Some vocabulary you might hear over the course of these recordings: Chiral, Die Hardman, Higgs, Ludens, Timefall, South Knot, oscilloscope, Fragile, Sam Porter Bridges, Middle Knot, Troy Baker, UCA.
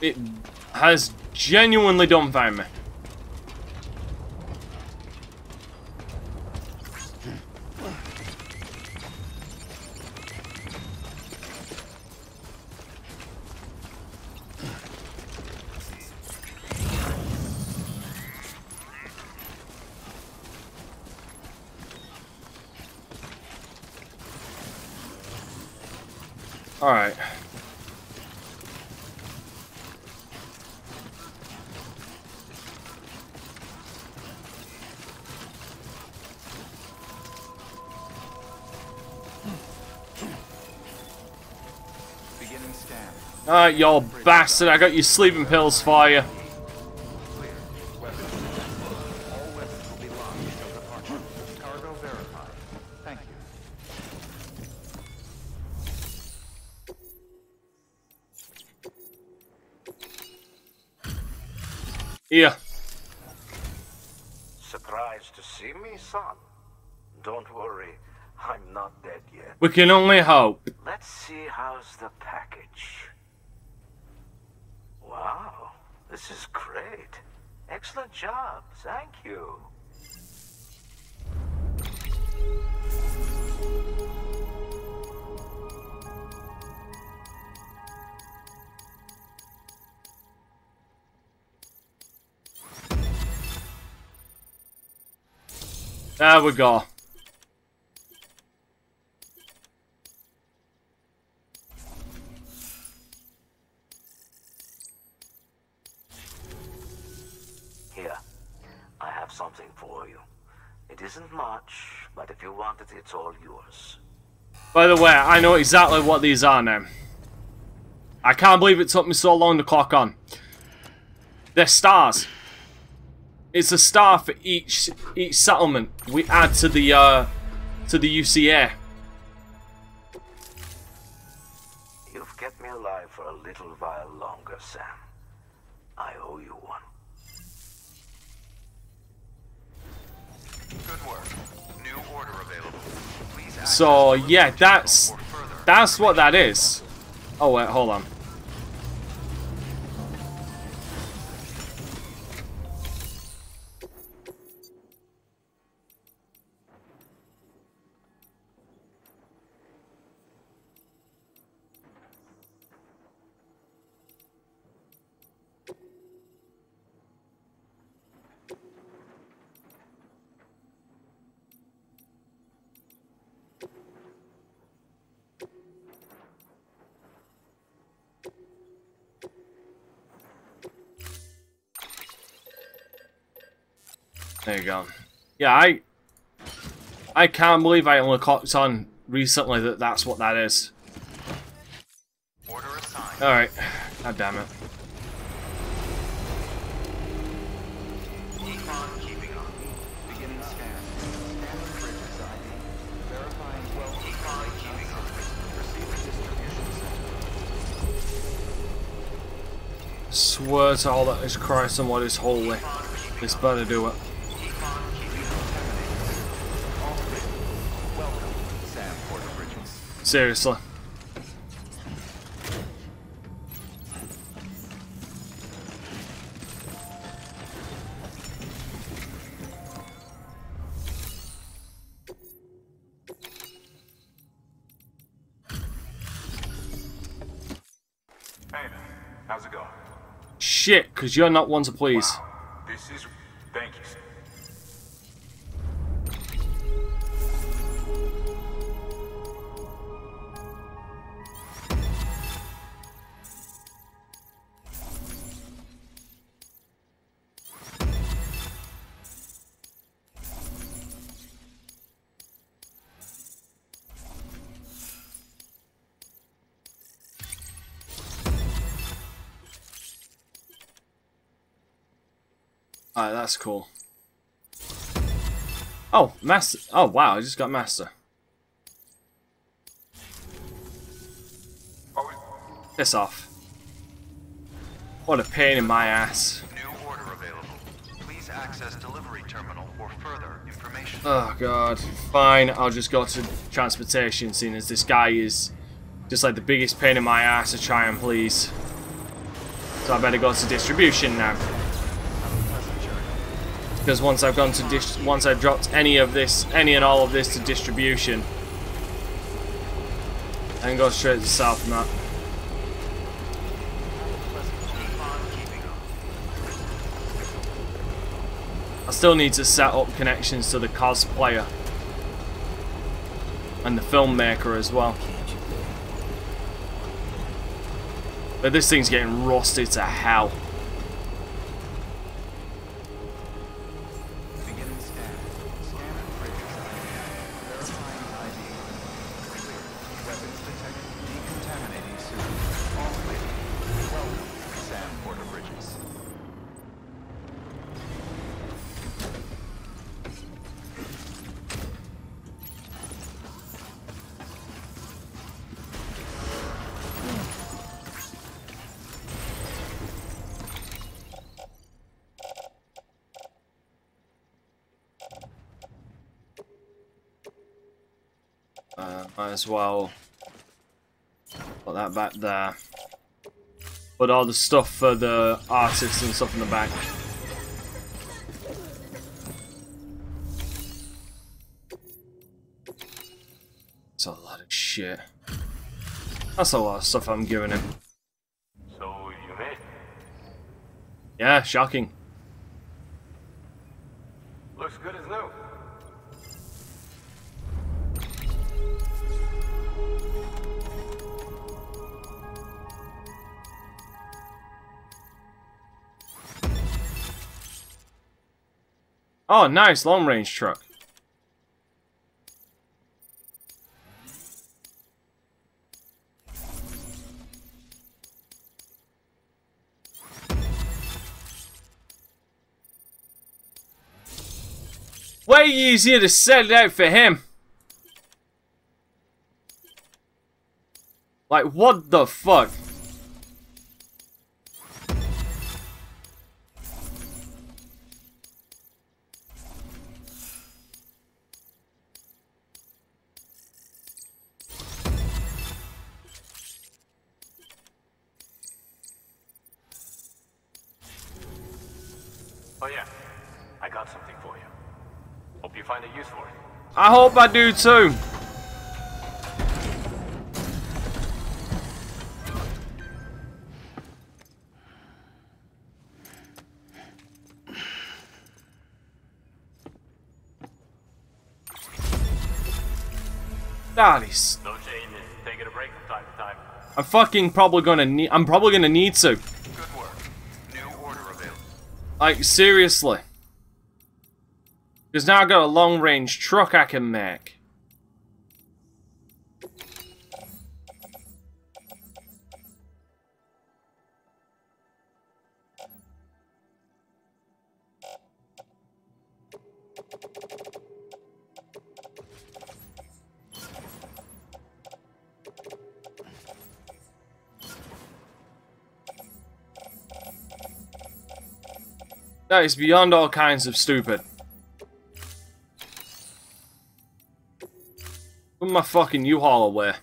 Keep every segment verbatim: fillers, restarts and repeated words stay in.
It has genuinely don't find me. All right. Beginning scan. All right, y'all bastard! I got your sleeping pills for you. Yeah. Surprised to see me, son? Don't worry, I'm not dead yet. We can only hope. Let's see, how's the package? Wow, this is great. Excellent job, thank you. There we go. Here, I have something for you. It isn't much, but if you want it, it's all yours. By the way, I know exactly what these are now. I can't believe it took me so long to clock on. They're stars. It's a star for each each settlement we add to the uh, to the U C A. You've kept me alive for a little while longer, Sam. I owe you one. Good work. New order available. Please act. So yeah, that's that's what that is. Oh wait, hold on. There you go. Yeah, I I can't believe I only clocked on recently that that's what that is. Order assigned. All right. God damn it. Keep on keeping on. Beginning scan. Scan Bridges I D. Verifying well. Keep on keeping on. Receiver distribution center. Swear to all that is Christ and what is holy. This better do it. Seriously. Hey, how's it going? Shit, because you're not one to please. Wow. This is... Thank you, sir. Alright, that's cool. Oh, master. Oh, wow, I just got master. Piss off. What a pain in my ass. New order available. Please access delivery terminal for further information. Oh, God. Fine, I'll just go to transportation, seeing as this guy is just like the biggest pain in my ass to try and please. So I better go to distribution now. Because once I've gone to dis once I've dropped any of this, any and all of this to distribution, and go straight to South Knot. I still need to set up connections to the cosplayer and the filmmaker as well. But this thing's getting rusted to hell. As well, put that back there. Put all the stuff for the artists and stuff in the back. It's a lot of shit. That's a lot of stuff I'm giving him. So you made it. Yeah, shocking. Looks good as new. Oh, nice long range truck. Way easier to set it out for him. Like, what the fuck? I hope I do too. That is. No shame in taking a break from time to time. I'm fucking probably gonna need. I'm probably gonna need to. Good work. New order available. Like seriously. Because now I've got a long-range truck I can make. That is beyond all kinds of stupid. Put my fucking U-Haul away.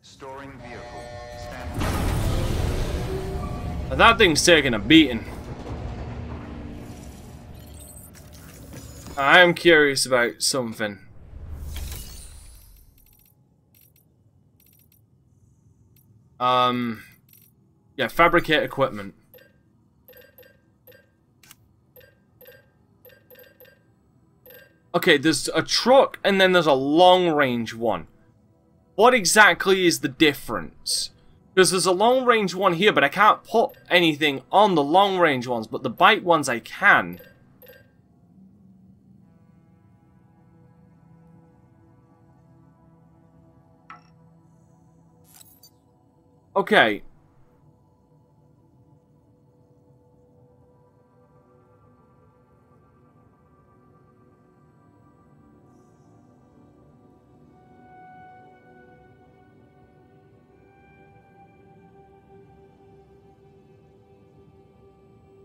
Storing vehicle. Standby. That thing's taking a beating. I am curious about something. Um. Yeah, fabricate equipment. Okay, there's a truck and then there's a long-range one. What exactly is the difference? Because there's a long-range one here, but I can't put anything on the long-range ones, but the bike ones I can. Okay.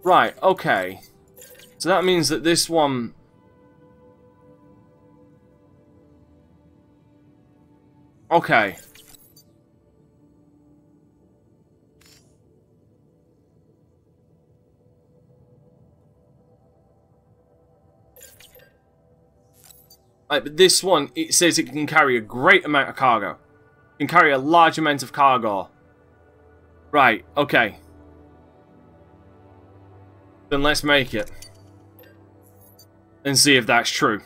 Right, okay. So that means that this one... Okay. Like, but this one, it says it can carry a great amount of cargo. It can carry a large amount of cargo. Right, okay. Then let's make it. And see if that's true.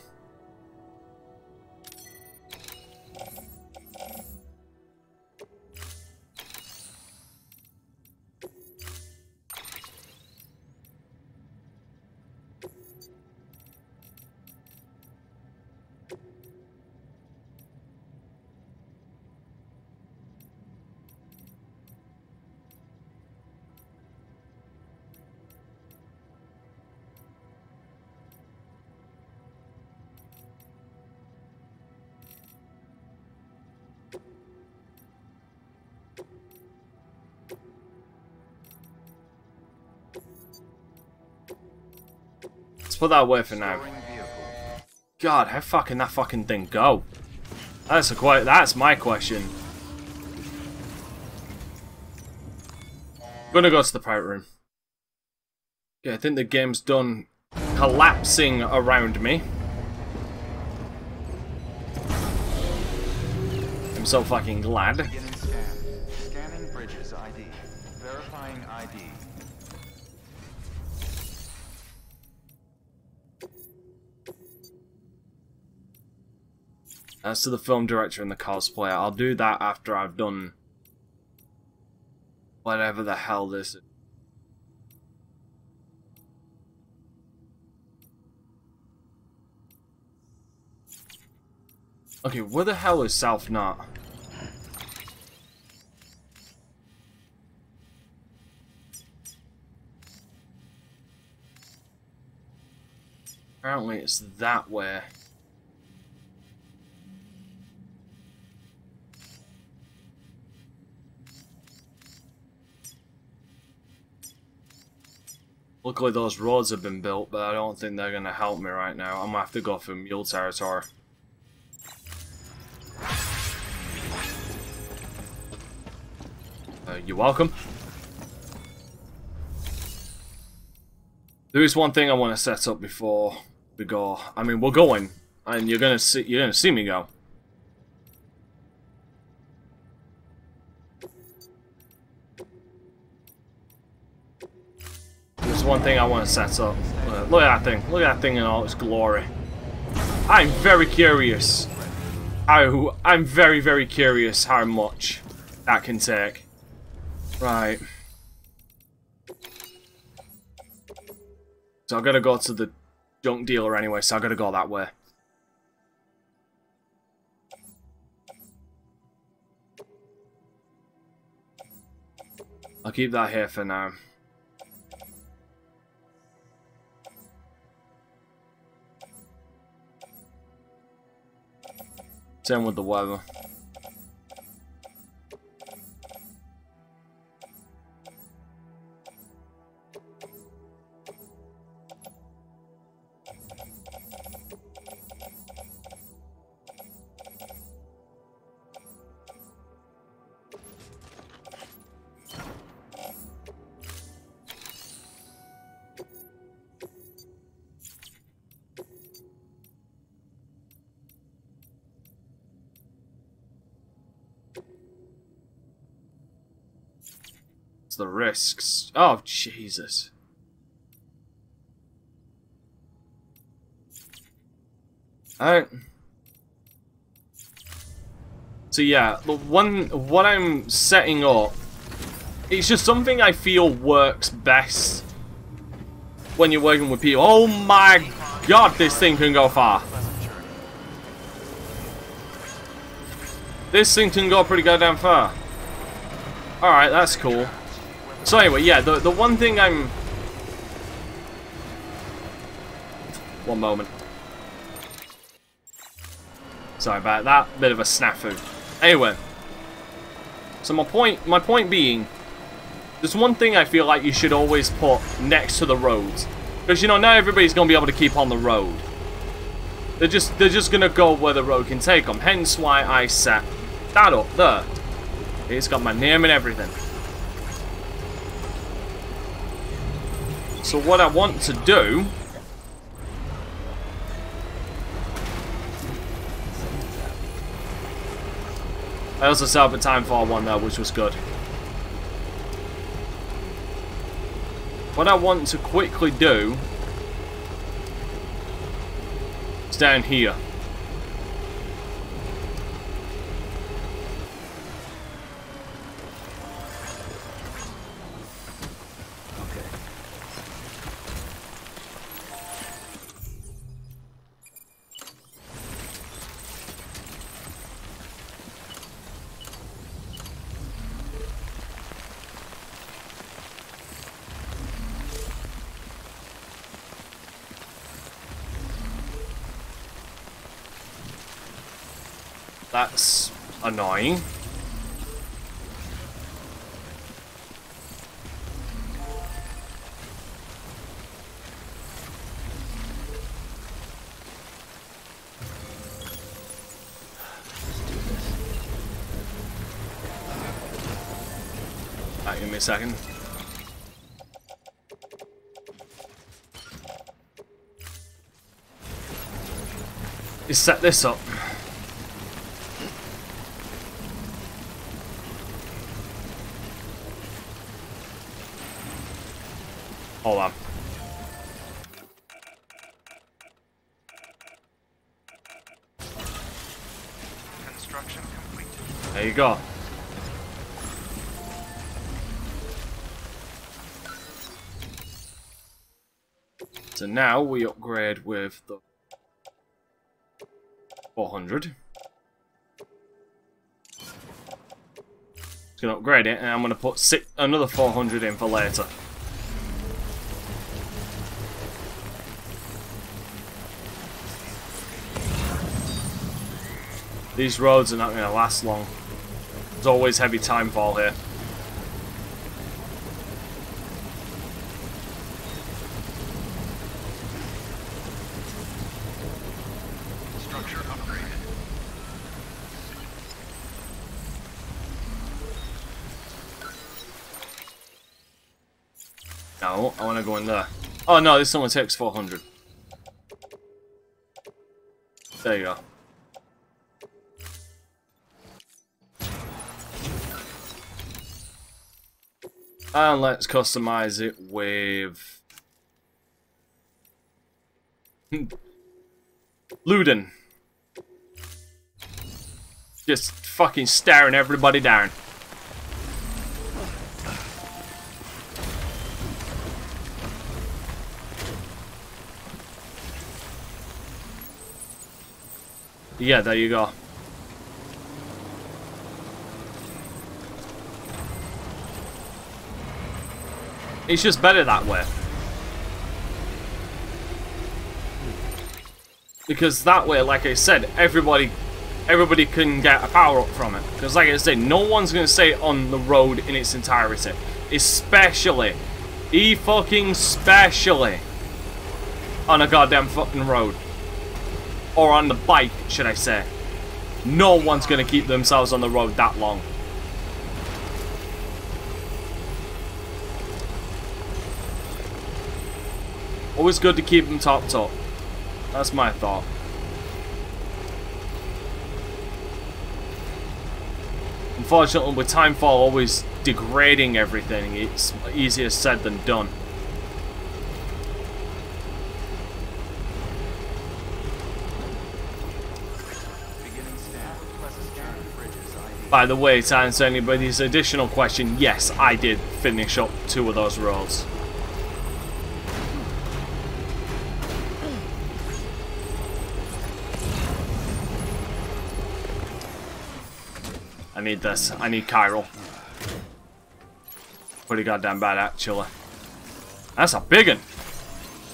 Put that away for now. God, how far can that fucking thing go? That's a quite. That's my question. I'm gonna go to the pirate room. Yeah, I think the game's done collapsing around me. I'm so fucking glad. Scanning Bridges I D. Verifying I D. As to the film director and the cosplayer, I'll do that after I've done whatever the hell this is. Okay, where the hell is South Knot? Apparently it's that way. Luckily those roads have been built, but I don't think they're going to help me right now. I'm going to have to go for mule territory. Uh, you're welcome. There is one thing I want to set up before we go. I mean, we're going, and you're going to see, you're going to see me go. One thing I want to set up. Uh, look at that thing. Look at that thing in all its glory. I'm very curious. I, I'm very, very curious how much that can take. Right. So I've got to go to the junk dealer anyway, so I've got to go that way. I'll keep that here for now. Same with the weather. The risks. Oh, Jesus. Alright. So yeah, the one what I'm setting up, it's just something I feel works best when you're working with people. Oh my God, this thing can go far. This thing can go pretty goddamn far. Alright, that's cool. So anyway, yeah, the, the one thing I'm... One moment. Sorry about that. Bit of a snafu. Anyway. So my point, my point being, there's one thing I feel like you should always put next to the roads. Because, you know, not everybody's going to be able to keep on the road. They're just, they're just going to go where the road can take them. Hence why I set that up there. It's got my name and everything. So what I want to do I also set up a Timefall one though, which was good. What I want to quickly do is down here. That's annoying. Alright, give me a second. Just set this up. Hold on. Construction complete. There you go. So now we upgrade with the four hundred. Just gonna upgrade it, and I'm gonna put six, another four hundred in for later. These roads are not going to last long. There's always heavy timefall here. Structure upgraded. No, I want to go in there. Oh no, this only takes four hundred. There you go. And let's customize it with Ludens. Just fucking staring everybody down. Yeah, there you go. It's just better that way. Because that way, like I said, everybody everybody can get a power-up from it. Because like I said, no one's going to stay on the road in its entirety. Especially, e-fucking-specially, on a goddamn fucking road. Or on the bike, should I say. No one's going to keep themselves on the road that long. Always good to keep them topped up. That's my thought. Unfortunately, with timefall always degrading everything, it's easier said than done. By the way, to answer anybody's additional question, yes, I did finish up two of those roads. I need this. I need Chiral. Pretty goddamn bad, actually. That's a big one.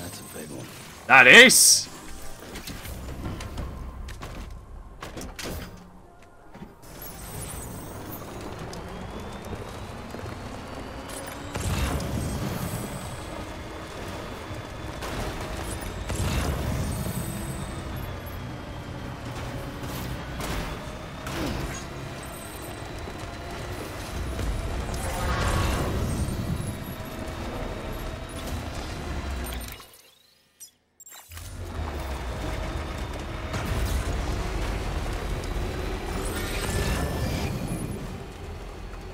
That's a big one. That is.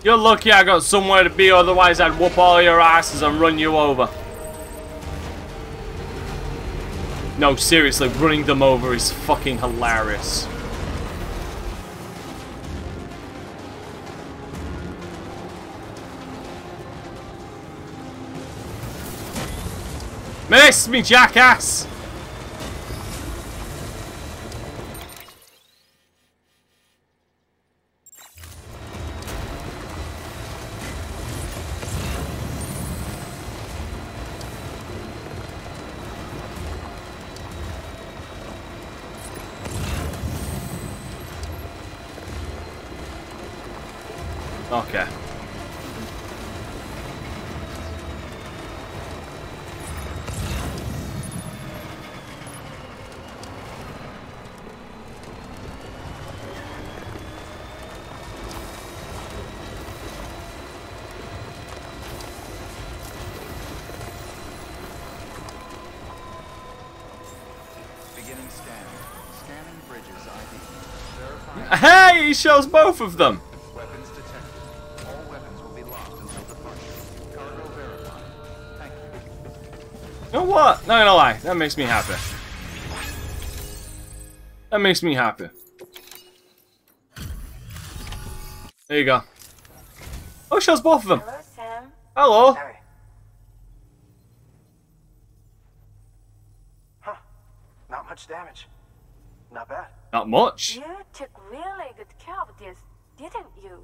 You're lucky I got somewhere to be, otherwise I'd whoop all your asses and run you over. No, seriously, running them over is fucking hilarious. Miss me, jackass! Okay. Beginning scan. Scanning Bridges I D. Hey, he shows both of them. You know what? Not gonna lie, that makes me happy. That makes me happy. There you go. Oh, it shows both of them. Hello, Sam. Hello. Sorry. Huh. Not much damage. Not bad. Not much. You took really good care of this, didn't you?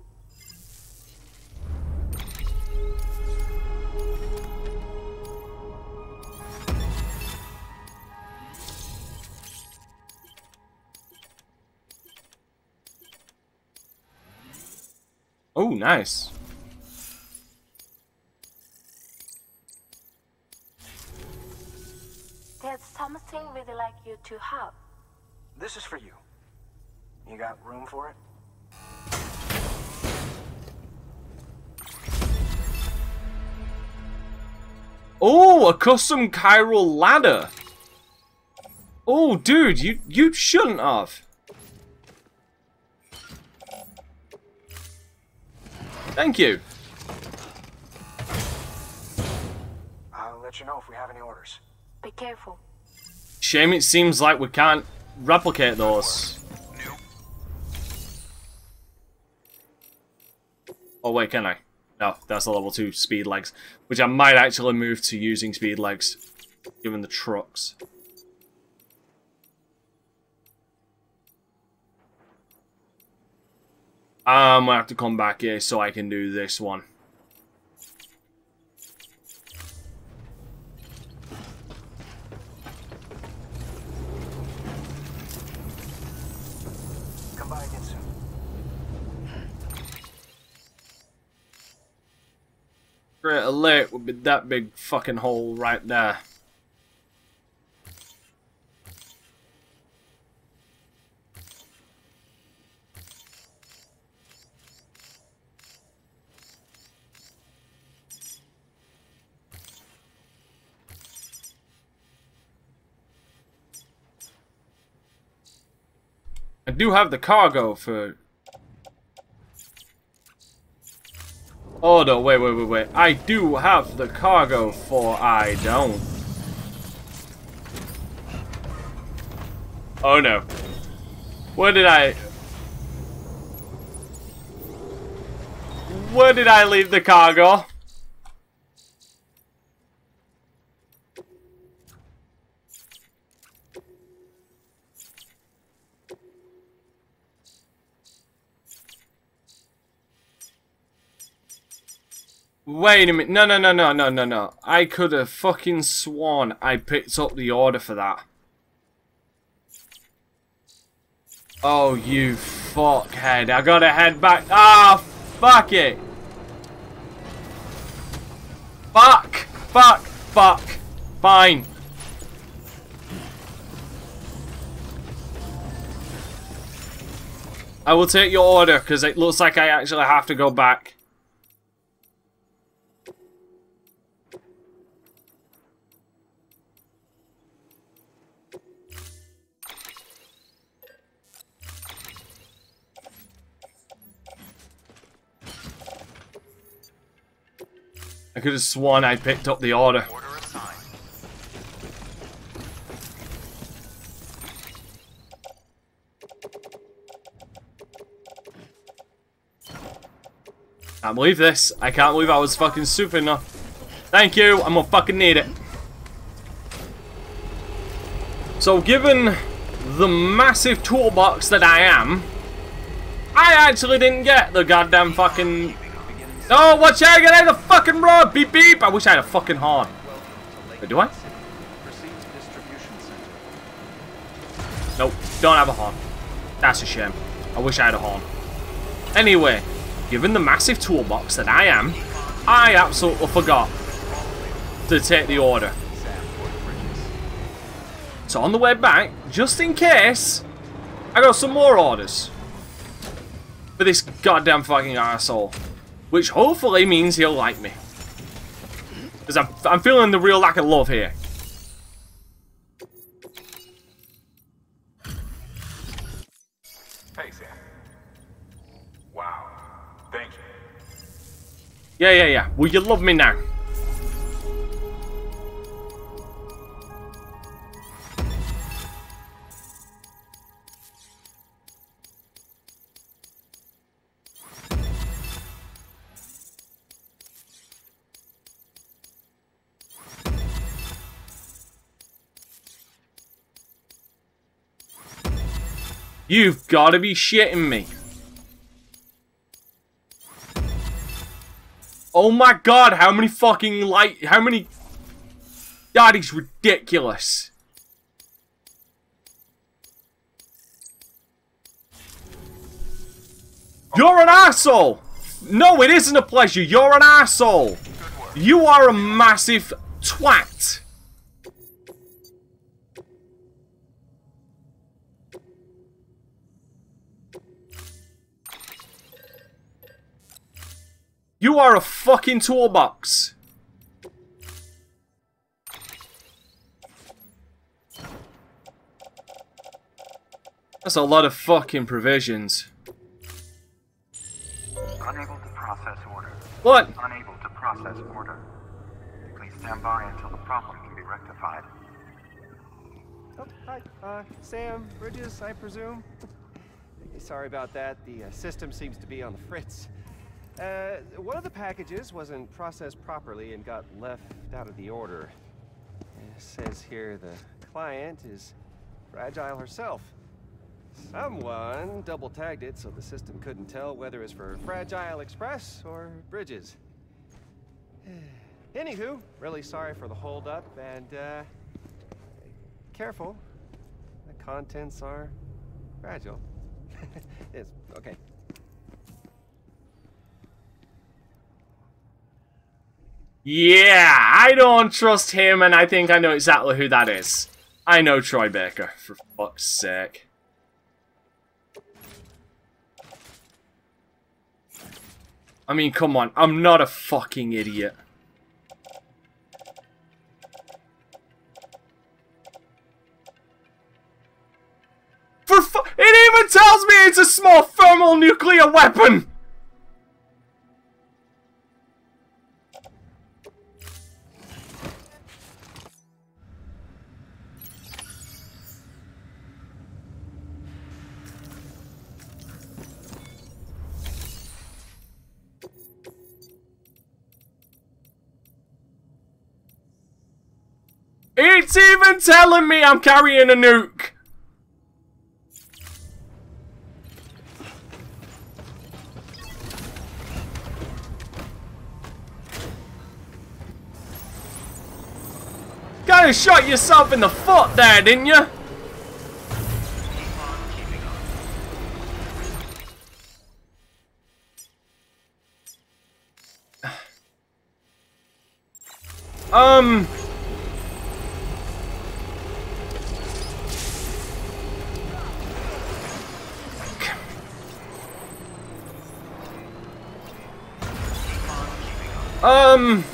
Oh, nice. There's something we'd like you to have. This is for you. You got room for it? Oh, a custom chiral ladder. Oh, dude, you you shouldn't have. Thank you. I'll let you know if we have any orders. Be careful. Shame it seems like we can't replicate those. Oh wait, can I? No, that's the level two speed legs, which I might actually move to using speed legs, given the trucks. I'm gonna have to come back here so I can do this one. Come by again soon. Great alert would be that big fucking hole right there. I do have the cargo for... Oh no, wait, wait, wait, wait. I do have the cargo for... I don't. Oh no. Where did I... Where did I leave the cargo? Wait a minute, no, no, no, no, no, no, no. I could have fucking sworn I picked up the order for that. Oh, you fuckhead. I gotta head back. Ah, fuck it. Fuck, fuck, fuck. Fine. I will take your order, because it looks like I actually have to go back. I could have sworn I picked up the order. Order assigned. Can't believe this. I can't believe I was fucking stupid enough. Thank you. I'm gonna fucking need it. So given the massive toolbox that I am, I actually didn't get the goddamn fucking... Oh, watch out! Get out of the fucking road! Beep beep! I wish I had a fucking horn. Wait, do I? Nope, don't have a horn. That's a shame. I wish I had a horn. Anyway, given the massive toolbox that I am, I absolutely forgot to take the order. So on the way back, just in case, I got some more orders for this goddamn fucking arsehole. Which hopefully means he'll like me. Because I'm, I'm feeling the real lack of love here. Hey, Sam. Wow. Thank you. Yeah, yeah, yeah. Will you love me now? You've got to be shitting me. Oh my god, how many fucking light... How many... That is ridiculous. You're an asshole. No, it isn't a pleasure. You're an asshole. You are a massive twat. You are a fucking toolbox. That's a lot of fucking provisions. Unable to process order. What? Unable to process order. Please stand by until the problem can be rectified. Oh, hi. Uh, Sam Bridges, I presume. Sorry about that. The uh, system seems to be on the fritz. Uh, one of the packages wasn't processed properly and got left out of the order. It says here the client is Fragile herself. Someone double-tagged it so the system couldn't tell whether it's for Fragile Express or Bridges. Anywho, really sorry for the holdup and, uh, careful. The contents are fragile. It's okay. Yeah, I don't trust him, and I think I know exactly who that is. I know Troy Baker, for fuck's sake. I mean, come on, I'm not a fucking idiot. For fu- It even tells me it's a small thermal nuclear weapon! It's even telling me I'm carrying a nuke! Gotta shot yourself in the foot there, didn't you? um... Um,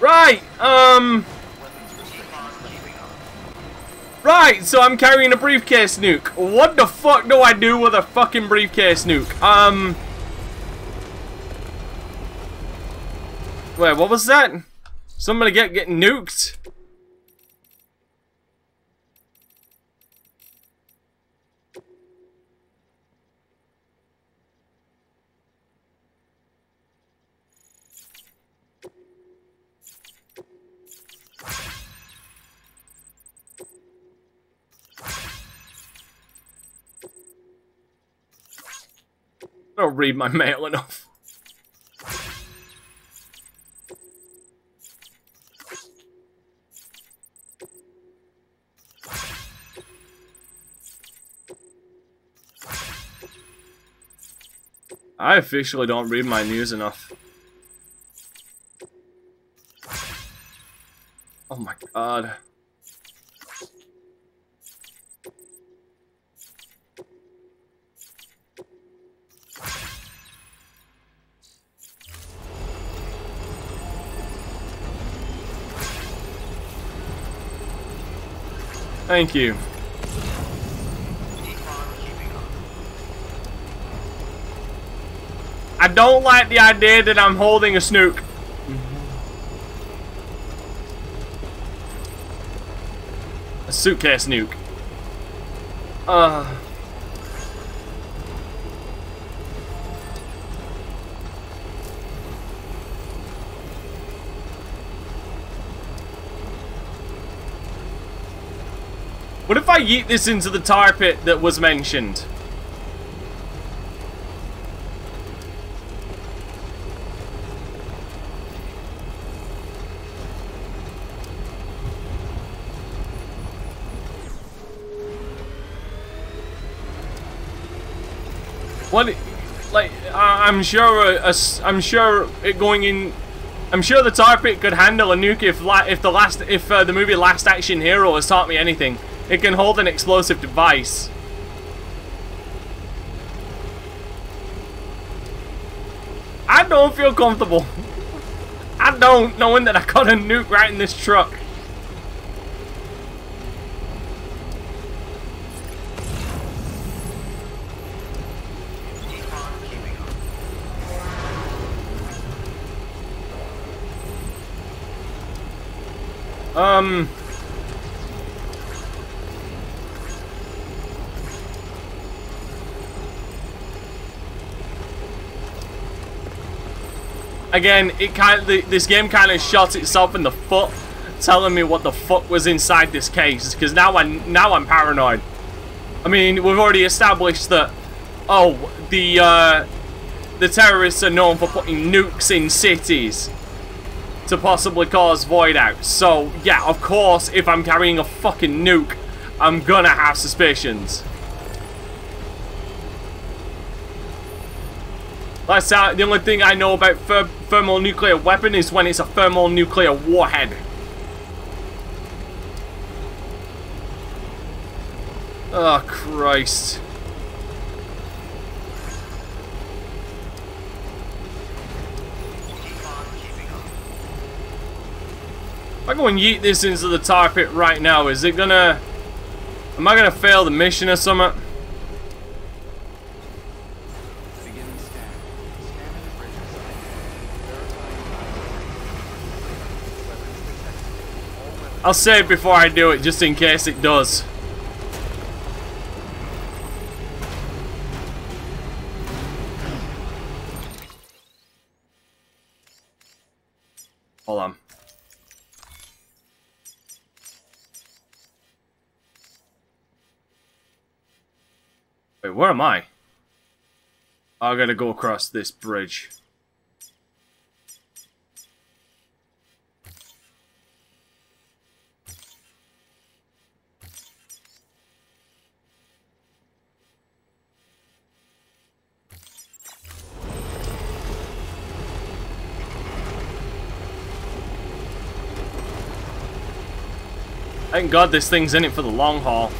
right, um, right, so I'm carrying a briefcase nuke. What the fuck do I do with a fucking briefcase nuke? Um, Wait, what was that? Somebody get get nuked. I don't read my mail enough. I officially don't read my news enough. Oh my god. Thank you. I don't like the idea that I'm holding a snook. Mm-hmm. A suitcase nuke. Uh. What if I yeet this into the tar pit that was mentioned? What, like, I'm sure, a, a, I'm sure it going in, I'm sure the tar pit could handle a nuke if, la if the last, if uh, the movie Last Action Hero has taught me anything. It can hold an explosive device. I don't feel comfortable. I don't, knowing that I got a nuke right in this truck. Um. Again, it kind of, this game kind of shot itself in the foot, telling me what the fuck was inside this case. Because now I now I'm paranoid. I mean, we've already established that. Oh, the uh, the terrorists are known for putting nukes in cities to possibly cause void out. So, yeah, of course, if I'm carrying a fucking nuke, I'm gonna have suspicions. That's how, the only thing I know about ther thermonuclear weapon is when it's a thermonuclear warhead. Oh, Christ. If I go and yeet this into the tar pit right now, is it gonna... am I gonna fail the mission or something? I'll save before I do it, just in case it does. Hold on. Wait, where am I? I gotta go across this bridge. Thank God this thing's in it for the long haul.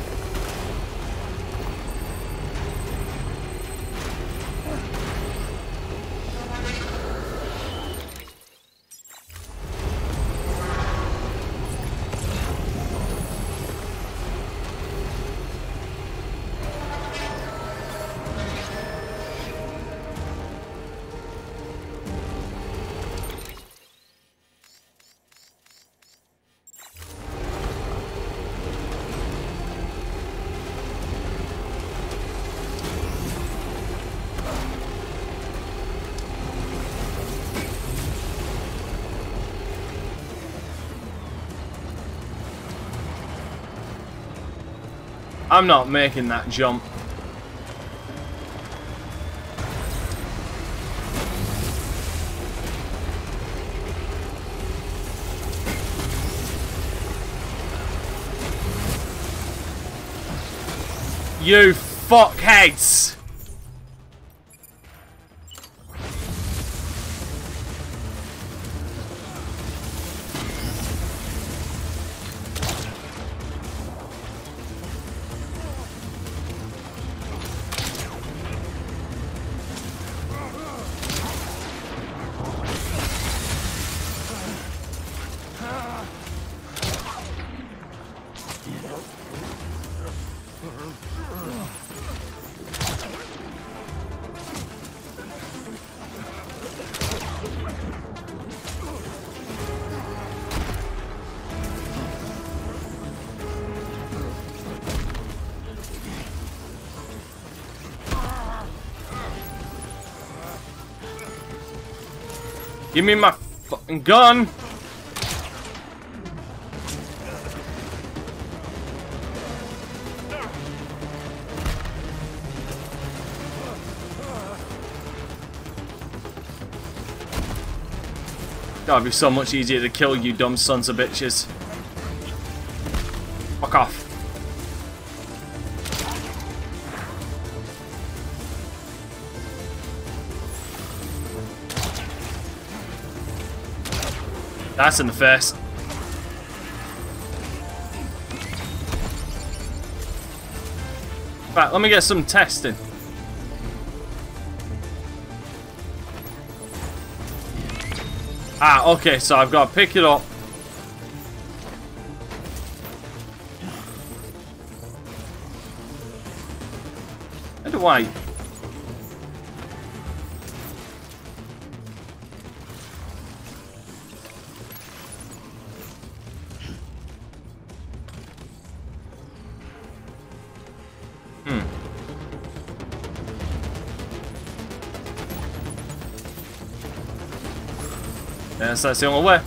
I'm not making that jump. You fuckheads! Give me my fucking gun! That would be so much easier to kill, you dumb sons of bitches. Fuck off. That's in the face. Right, let me get some testing. Ah, okay, so I've got to pick it up. How do I... Yes, that's the only way.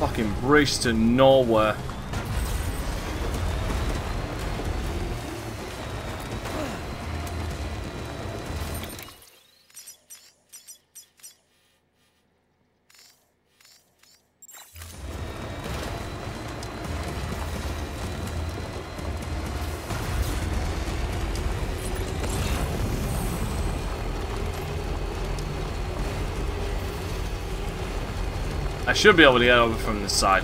Fucking race to nowhere. I should be able to get over from this side.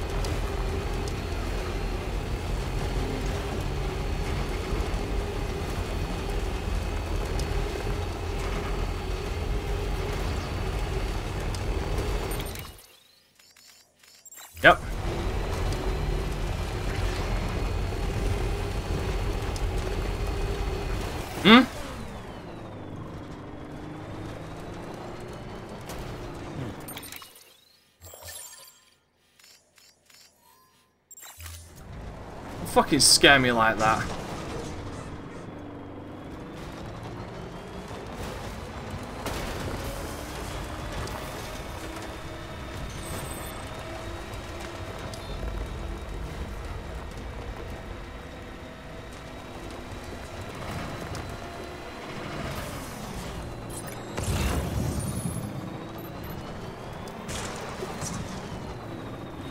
Yep. Hmm? Fucking scare me like that.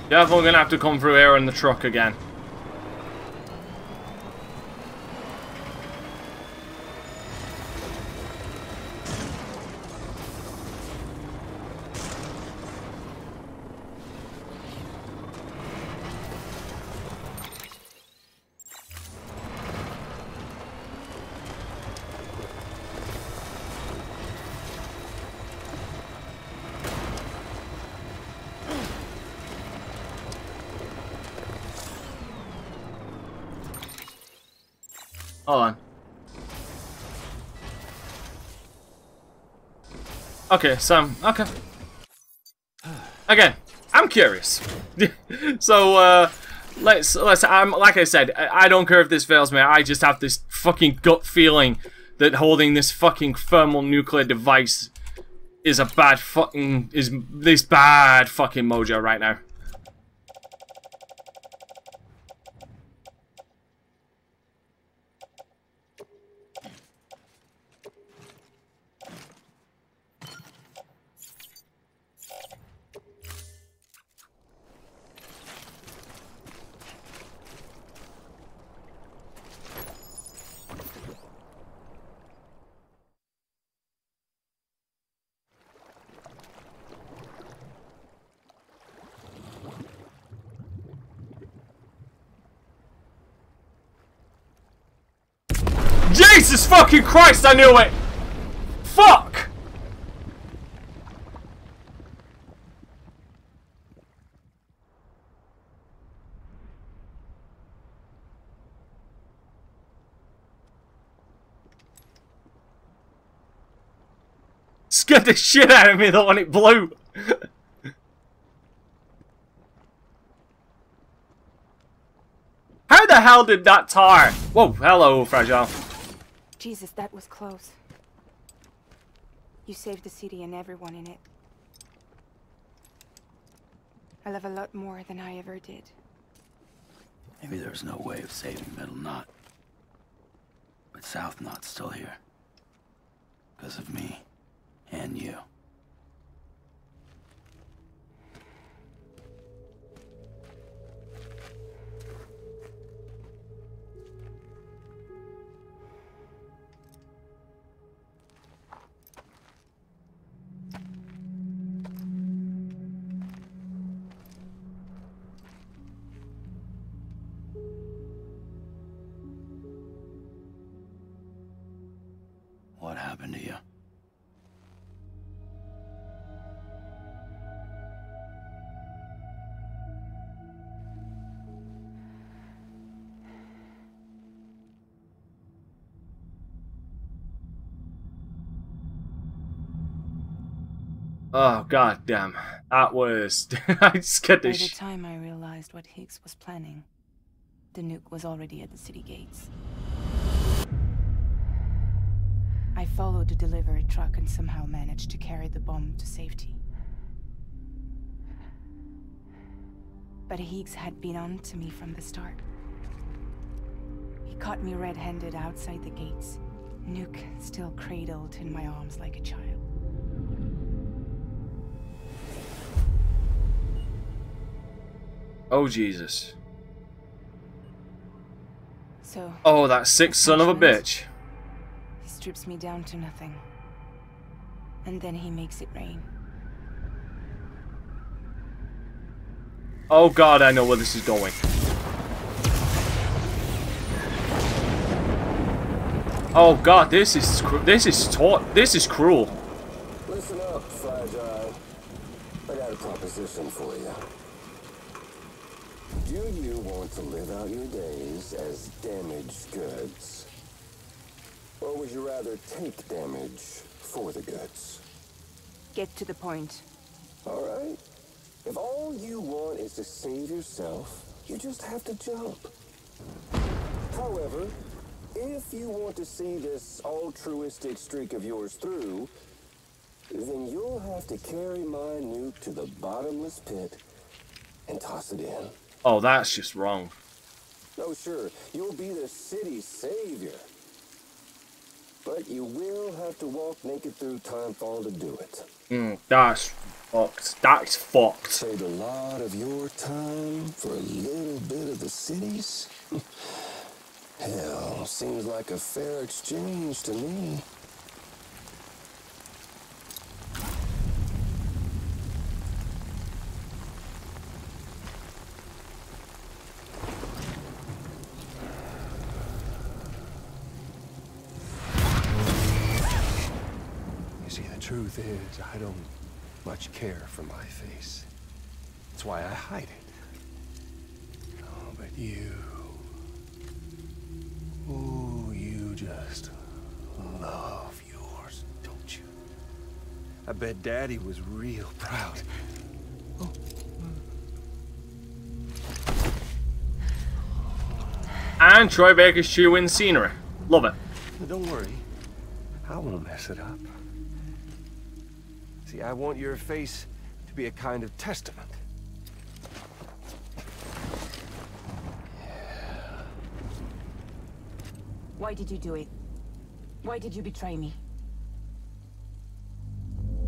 Definitely gonna have to come through here in the truck again. Hold on. Okay, Sam. Okay. Okay, I'm curious. so, uh, Let's let's. I'm like I said. I don't care if this fails me. I just have this fucking gut feeling that holding this fucking thermal nuclear device is a bad fucking is this bad fucking mojo right now. Jesus fucking Christ, I knew it! Fuck! Scared the shit out of me though when it blew! How the hell did that tar? Whoa, hello, Fragile. Jesus, that was close. You saved the city and everyone in it. I love a lot more than I ever did. Maybe there's no way of saving Middle Knot. But South Knot's still here. Because of me. And you. What happened to you? Oh, god damn. That was... I just got this. By the time I realized what Higgs was planning, the nuke was already at the city gates. I followed the delivery truck and somehow managed to carry the bomb to safety. But Higgs had been on to me from the start. He caught me red-handed outside the gates, nuke still cradled in my arms like a child. Oh, Jesus. So, oh, that sick son of a bitch. Strips me down to nothing, and then he makes it rain. Oh god, I know where this is going. Oh god, this is this is taut this is cruel. Listen up, Fragile. I got a proposition for you. Do you want to live out your days as damaged goods? Or would you rather take damage for the goods? Get to the point. All right. If all you want is to save yourself, you just have to jump. However, if you want to see this altruistic streak of yours through, then you'll have to carry my nuke to the bottomless pit and toss it in. Oh, that's just wrong. Oh, sure. You'll be the city's savior. But you will have to walk naked through Timefall to do it. Mm, that's fucked. That's fucked. Saved a lot of your time for a little bit of the city's? Hell, seems like a fair exchange to me. Truth is, I don't much care for my face. That's why I hide it. Oh, but you... Oh, you just love yours, don't you? I bet Daddy was real proud. Oh. and Troy Baker's chew-in scenery. Love it. Don't worry, I won't mess it up. See, I want your face to be a kind of testament. Why did you do it? Why did you betray me?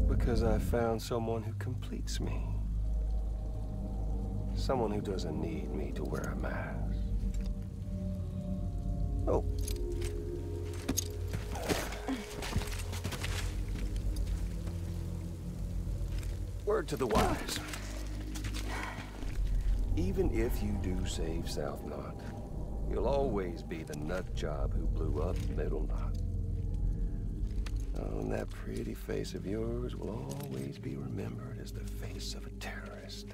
Because I found someone who completes me. Someone who doesn't need me to wear a mask. Oh. Word to the wise. Even if you do save South Knot, you'll always be the nut job who blew up Middle Knot. Oh, and that pretty face of yours will always be remembered as the face of a terrorist.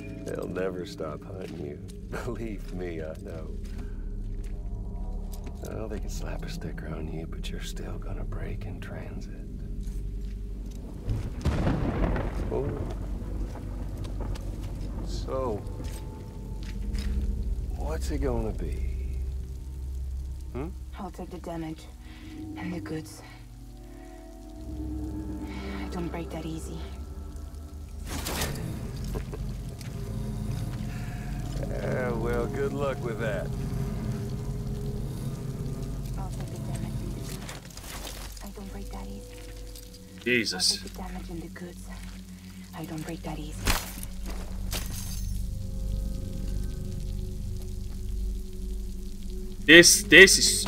They'll never stop hunting you. Believe me, I know. Oh, they can slap a sticker on you, but you're still gonna break in transit. Oh. So, what's it gonna be? Hmm? I'll take the damage. And the goods. I don't break that easy. Yeah, well, good luck with that. I'll take the damage and the goods. I don't break that easy. Jesus. I'll take the damage and the goods. I don't break that easy. This, this is...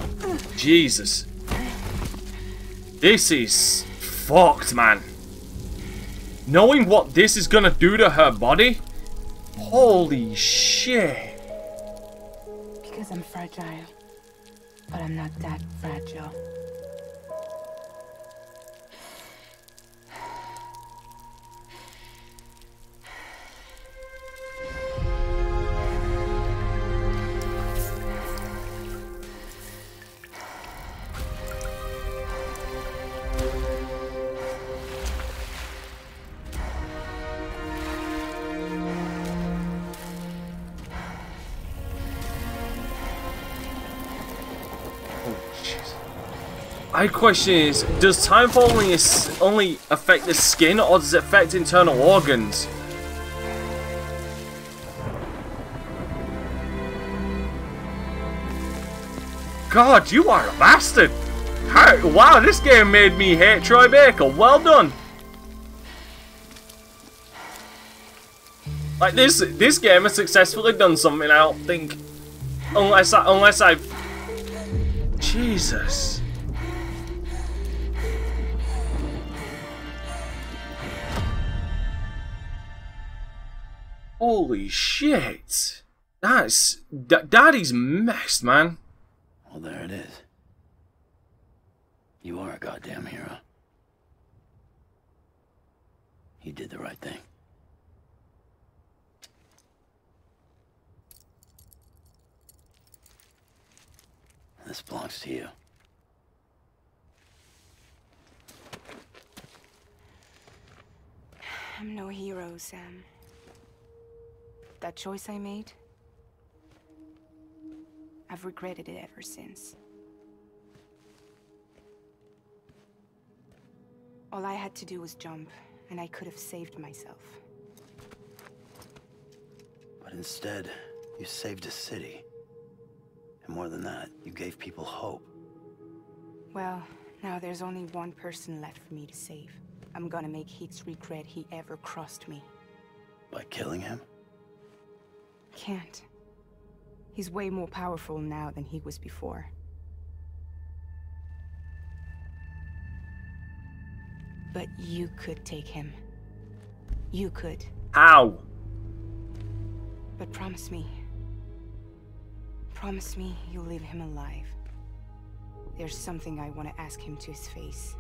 Jesus. This is fucked, man. Knowing what this is gonna do to her body? Holy shit. Because I'm fragile. But I'm not that fragile. My question is, does Timefall only, only affect the skin, or does it affect internal organs? God, you are a bastard! How, wow, this game made me hate Troy Baker. Well done. Like this, this game has successfully done something. I don't think, unless I, unless I, Jesus. Holy shit! That's that, Daddy's messed, man. Well, there it is. You are a goddamn hero. You did the right thing. This belongs to you. I'm no hero, Sam. That choice I made, I've regretted it ever since. All I had to do was jump, and I could have saved myself. But instead, you saved a city. And more than that, you gave people hope. Well, now there's only one person left for me to save. I'm gonna make Higgs regret he ever crossed me. By killing him? Can't. He's way more powerful now than he was before. But you could take him. You could. How? But promise me. Promise me you'll leave him alive. There's something I want to ask him to his face.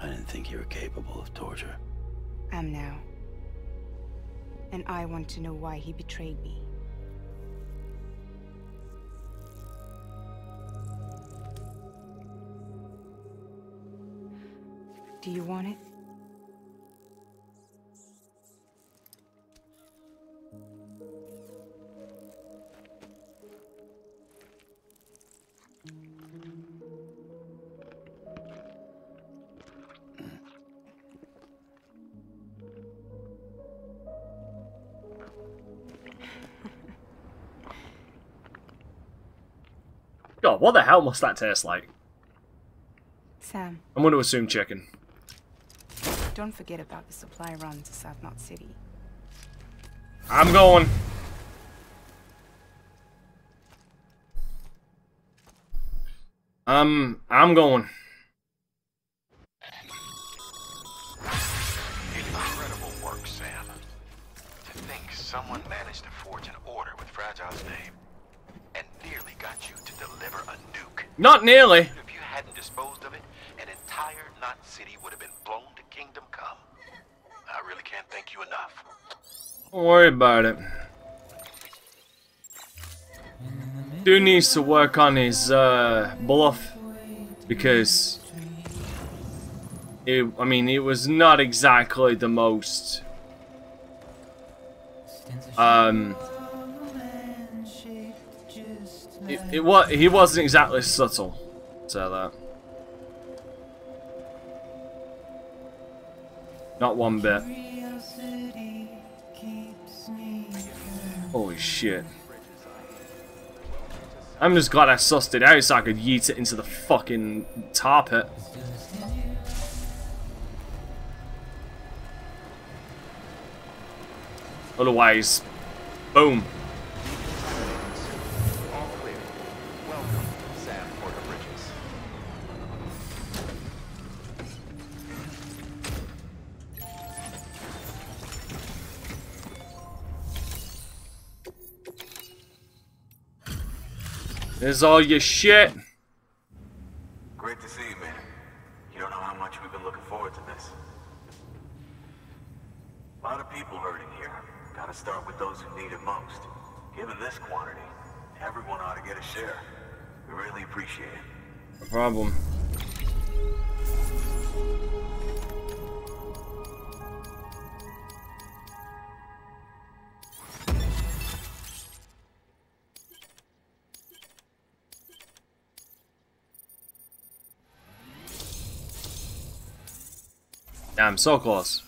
I didn't think you were capable of torture. I'm now. And I want to know why he betrayed me. Do you want it? Oh, what the hell must that taste like? Sam. I'm going to assume chicken. Don't forget about the supply run to South Knot City. I'm going. Um, I'm going. Incredible work, Sam. To think someone managed to forge an order with Fragile's name and nearly got you to deliver a nuke. Not nearly. If you hadn't disposed of it, an entire Knot City would have been blown to kingdom come. I really can't thank you enough. Don't worry about it. Dude needs to work on his uh, bluff, because it, I mean, it was not exactly the most um it, it was he wasn't exactly subtle, so that not one bit. Holy shit. I'm just glad I sussed it out so I could yeet it into the fucking tar pit. Otherwise, boom. All clear. Welcome, Sam Porter Bridges. There's all your shit. Great to see you, man. You don't know how much we've been looking forward to this. A lot of people hurting here. Gotta start with those who need it most. Given this quantity, everyone ought to get a share. We really appreciate it. No problem. Damn, so close.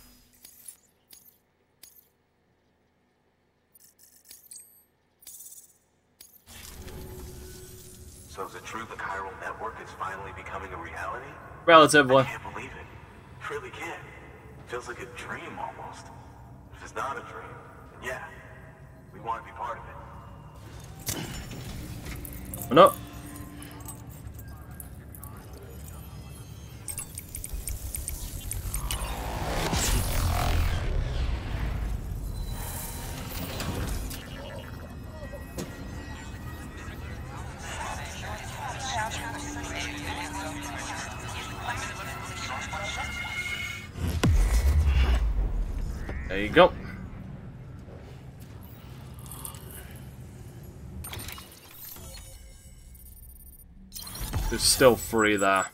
Relatively. I can't believe it. Really can't. Feels like a dream almost. If it's not a dream, yeah, we want to be part of it. No. There you go. There's still three there.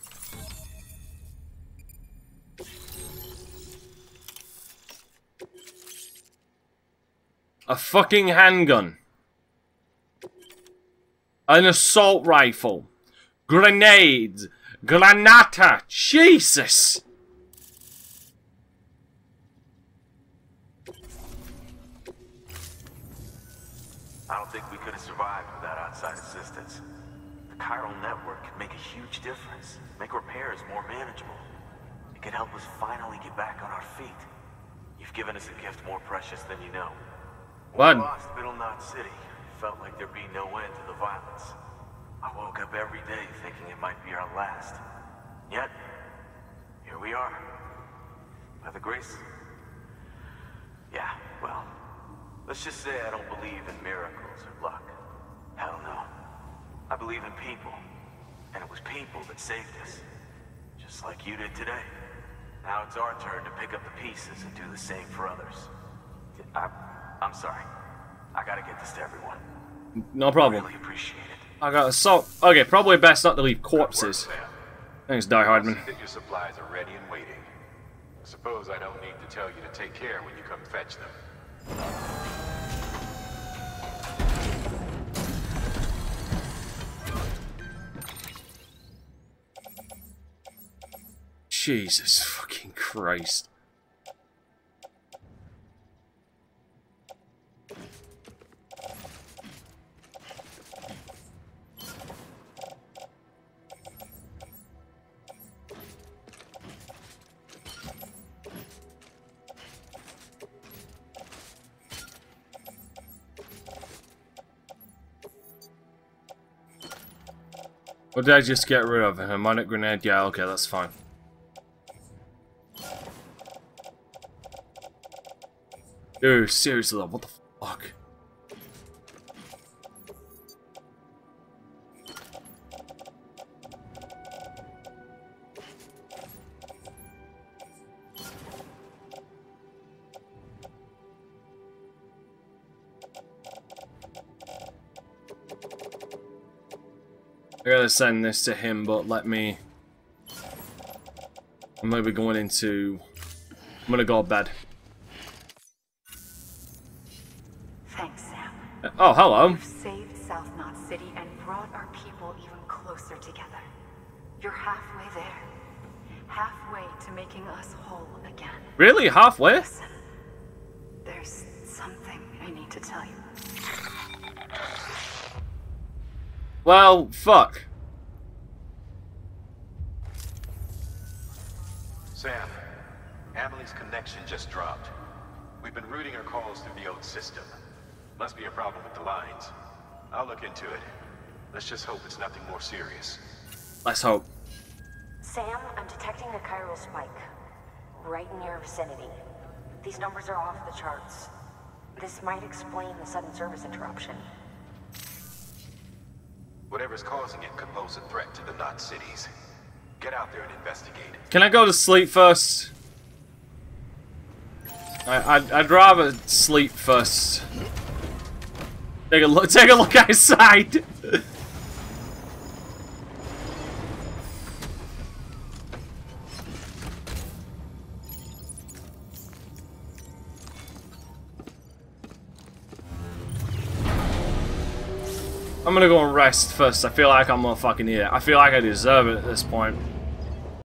A fucking handgun. An assault rifle. Grenades. Granata. Jesus. I don't think we could have survived without outside assistance. The chiral network can make a huge difference, make repairs more manageable. It could help us finally get back on our feet. You've given us a gift more precious than you know. When we lost Middle Knot City, it felt like there'd be no end to the violence. I woke up every day thinking it might be our last. Yet, here we are. By the grace... Yeah, well... Let's just say I don't believe in miracles or luck. Hell no. I believe in people. And it was people that saved us. Just like you did today. Now it's our turn to pick up the pieces and do the same for others. I, I'm sorry. I gotta get this to everyone. No problem. I really appreciate it. I got assault. Okay, probably best not to leave corpses. Work, Thanks, Die Hardman. I see that your supplies are ready and waiting. I suppose I don't need to tell you to take care when you come fetch them. Jesus fucking Christ. What did I just get rid of? A harmonic grenade? Yeah, okay, that's fine. Dude, seriously, what the fuck? I gotta send this to him, but let me. I'm gonna be going into. I'm gonna go to bed. Thanks, Sam. Oh, hello. You've saved South Knot City and brought our people even closer together. You're halfway there, halfway to making us whole again. Really, halfway? Listen, there's something I need to tell you. Well, fuck. Sam, Emily's connection just dropped. We've been routing her calls through the old system. Must be a problem with the lines. I'll look into it. Let's just hope it's nothing more serious. Let's hope. Sam, I'm detecting a chiral spike. Right in your vicinity. These numbers are off the charts. This might explain the sudden service interruption. Whatever's causing it could pose a threat to the Knot cities. Get out there and investigate. Can I go to sleep first? I, I'd, I'd rather sleep first. Take a look. Take a look outside. I'm gonna go and rest first. I feel like I'm not fucking here. I feel like I deserve it at this point.